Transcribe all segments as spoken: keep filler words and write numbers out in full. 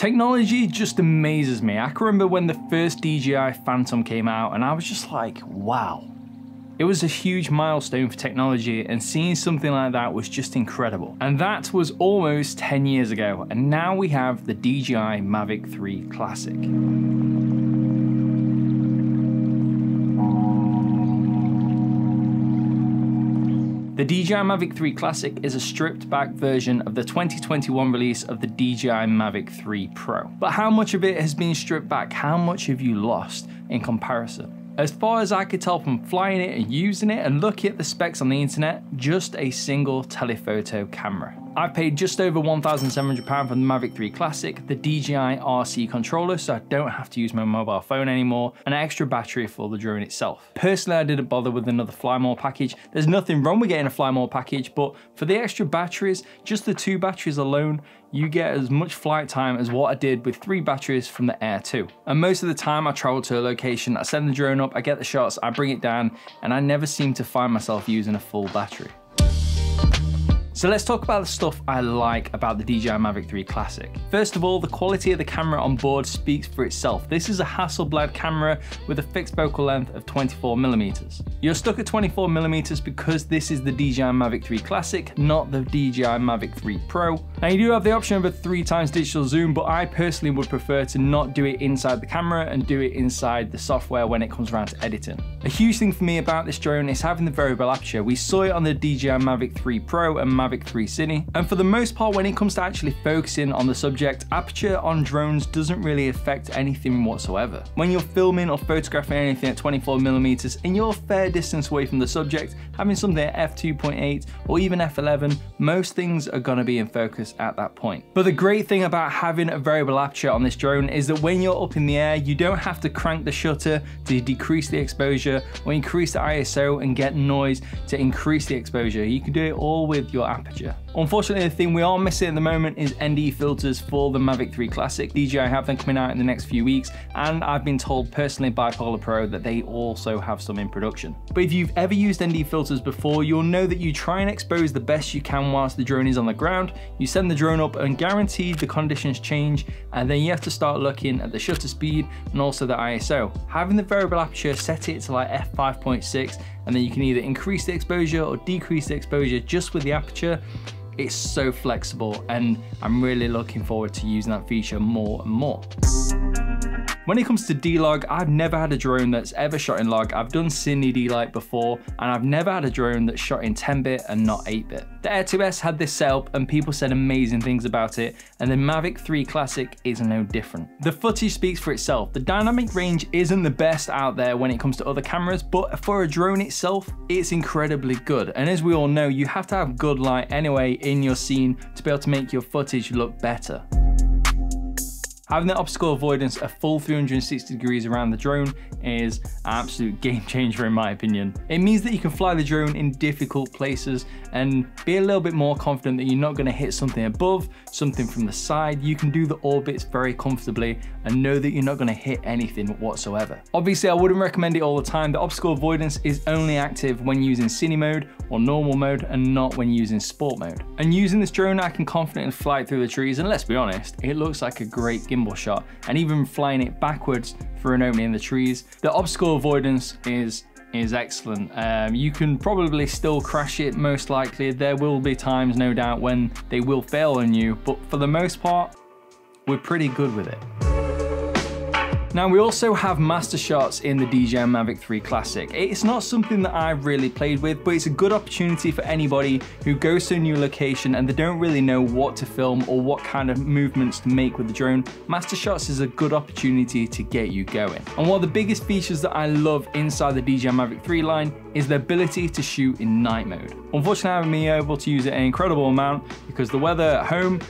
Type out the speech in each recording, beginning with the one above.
Technology just amazes me. I can remember when the first D J I Phantom came out and I was just like, wow. It was a huge milestone for technology, and seeing something like that was just incredible. And that was almost ten years ago, and now we have the D J I Mavic three Classic. The D J I Mavic three Classic is a stripped back version of the twenty twenty-one release of the D J I Mavic three Pro. But how much of it has been stripped back? How much have you lost in comparison? As far as I could tell from flying it and using it and looking at the specs on the internet, just a single telephoto camera. I've paid just over one thousand seven hundred pounds for the Mavic three Classic, the D J I R C controller so I don't have to use my mobile phone anymore, and an extra battery for the drone itself. Personally, I didn't bother with another Fly More package. There's nothing wrong with getting a Fly More package, but for the extra batteries, just the two batteries alone, you get as much flight time as what I did with three batteries from the Air two. And most of the time I travel to a location, I send the drone up, I get the shots, I bring it down, and I never seem to find myself using a full battery. So let's talk about the stuff I like about the D J I Mavic three Classic. First of all, the quality of the camera on board speaks for itself. This is a Hasselblad camera with a fixed focal length of twenty-four millimeters. You're stuck at twenty-four millimeters because this is the D J I Mavic three Classic, not the D J I Mavic three Pro. Now you do have the option of a three times digital zoom, but I personally would prefer to not do it inside the camera and do it inside the software when it comes around to editing. A huge thing for me about this drone is having the variable aperture. We saw it on the D J I Mavic three Pro and Mavic three Cine, and for the most part when it comes to actually focusing on the subject, aperture on drones doesn't really affect anything whatsoever. When you're filming or photographing anything at twenty-four millimeters and you're a fair distance away from the subject, having something at f two point eight or even f eleven, most things are going to be in focus at that point. But the great thing about having a variable aperture on this drone is that when you're up in the air, you don't have to crank the shutter to decrease the exposure or increase the I S O and get noise to increase the exposure. You can do it all with your aperture. Unfortunately, the thing we are missing at the moment is N D filters for the Mavic three Classic. D J I have them coming out in the next few weeks, and I've been told personally by Polar Pro that they also have some in production. But if you've ever used N D filters before, you'll know that you try and expose the best you can whilst the drone is on the ground. You send the drone up and guaranteed the conditions change, and then you have to start looking at the shutter speed and also the I S O. Having the variable aperture, set it to like f five point six, and then you can either increase the exposure or decrease the exposure just with the aperture. It's so flexible, and I'm really looking forward to using that feature more and more. When it comes to D-Log, I've never had a drone that's ever shot in log. I've done Cine D-Light before, and I've never had a drone that shot in ten bit and not eight bit. The Air two S had this set up and people said amazing things about it, and the Mavic three Classic is no different. The footage speaks for itself. The dynamic range isn't the best out there when it comes to other cameras, but for a drone itself, it's incredibly good. And as we all know, you have to have good light anyway in your scene to be able to make your footage look better. Having the obstacle avoidance a full three hundred sixty degrees around the drone is an absolute game changer in my opinion. It means that you can fly the drone in difficult places and be a little bit more confident that you're not going to hit something above, something from the side. You can do the orbits very comfortably and know that you're not going to hit anything whatsoever. Obviously, I wouldn't recommend it all the time. The obstacle avoidance is only active when using cine mode or normal mode and not when using sport mode. And using this drone, I can confidently fly through the trees, and let's be honest, it looks like a great gimbal shot, and even flying it backwards for an opening in the trees. The obstacle avoidance is is excellent. Um, you can probably still crash it most likely. There will be times, no doubt, when they will fail on you, but for the most part, we're pretty good with it. Now we also have Master Shots in the D J I Mavic three Classic. It's not something that I've really played with, but it's a good opportunity for anybody who goes to a new location and they don't really know what to film or what kind of movements to make with the drone. Master Shots is a good opportunity to get you going. And one of the biggest features that I love inside the D J I Mavic three line is the ability to shoot in night mode. Unfortunately, I haven't been able to use it an incredible amount because the weather at home,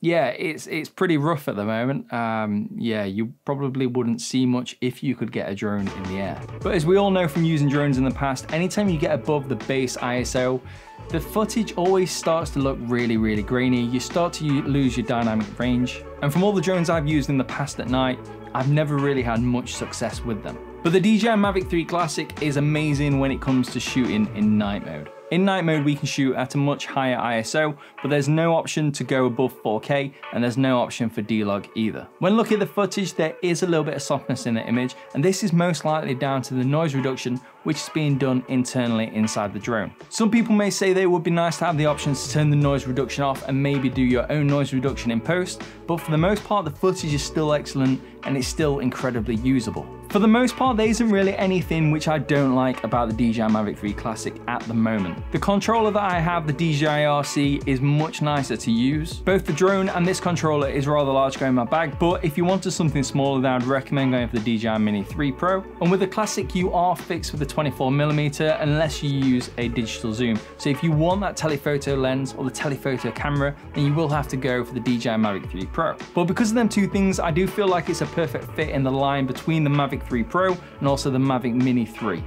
yeah, it's it's pretty rough at the moment. Um, yeah, you probably wouldn't see much if you could get a drone in the air. But as we all know from using drones in the past, anytime you get above the base I S O, the footage always starts to look really, really grainy. You start to lose your dynamic range. And from all the drones I've used in the past at night, I've never really had much success with them. But the D J I Mavic three Classic is amazing when it comes to shooting in night mode. In night mode, we can shoot at a much higher I S O, but there's no option to go above four K, and there's no option for D-Log either. When looking at the footage, there is a little bit of softness in the image, and this is most likely down to the noise reduction, which is being done internally inside the drone. Some people may say that it would be nice to have the options to turn the noise reduction off and maybe do your own noise reduction in post, but for the most part, the footage is still excellent and it's still incredibly usable. For the most part, there isn't really anything which I don't like about the D J I Mavic three Classic at the moment. The controller that I have, the D J I R C, is much nicer to use. Both the drone and this controller is rather large going in my bag, but if you wanted something smaller, then I'd recommend going for the D J I Mini three Pro. And with the Classic, you are fixed with the twenty-four millimeter unless you use a digital zoom. So if you want that telephoto lens or the telephoto camera, then you will have to go for the D J I Mavic three Pro. But because of them two things, I do feel like it's a perfect fit in the line between the Mavic three Pro and also the Mavic Mini three.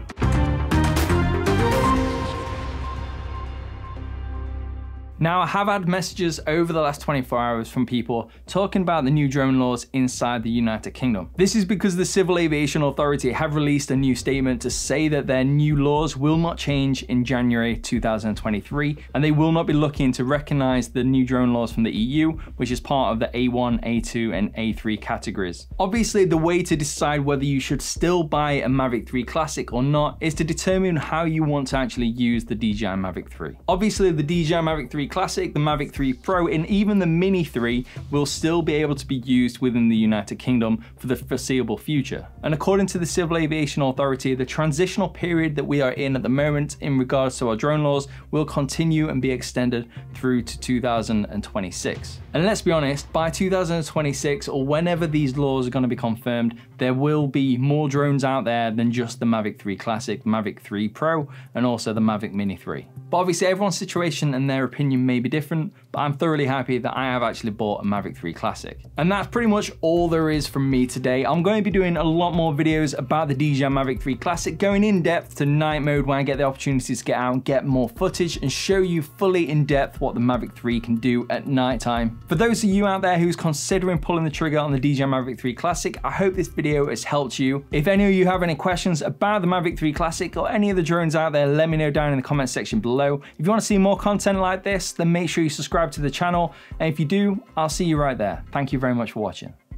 Now, I have had messages over the last twenty-four hours from people talking about the new drone laws inside the United Kingdom. This is because the Civil Aviation Authority have released a new statement to say that their new laws will not change in January two thousand twenty-three, and they will not be looking to recognize the new drone laws from the E U, which is part of the A one, A two, and A three categories. Obviously, the way to decide whether you should still buy a Mavic three Classic or not is to determine how you want to actually use the D J I Mavic three. Obviously, the D J I Mavic three Classic, the Mavic three Pro, and even the Mini three will still be able to be used within the United Kingdom for the foreseeable future. And according to the Civil Aviation Authority, the transitional period that we are in at the moment in regards to our drone laws will continue and be extended through to two thousand twenty-six. And let's be honest, by two thousand twenty-six, or whenever these laws are going to be confirmed, there will be more drones out there than just the Mavic three Classic, Mavic three Pro, and also the Mavic Mini three. But obviously, everyone's situation and their opinion may be different, but I'm thoroughly happy that I have actually bought a Mavic three Classic. And that's pretty much all there is from me today. I'm going to be doing a lot more videos about the D J I Mavic three Classic, going in depth to night mode when I get the opportunity to get out and get more footage and show you fully in depth what the Mavic three can do at night time. For those of you out there who's considering pulling the trigger on the D J I Mavic three Classic, I hope this video has helped you. If any of you have any questions about the Mavic three Classic or any of the drones out there, let me know down in the comment section below. If you want to see more content like this, then make sure you subscribe to the channel, and if you do, I'll see you right there. Thank you very much for watching.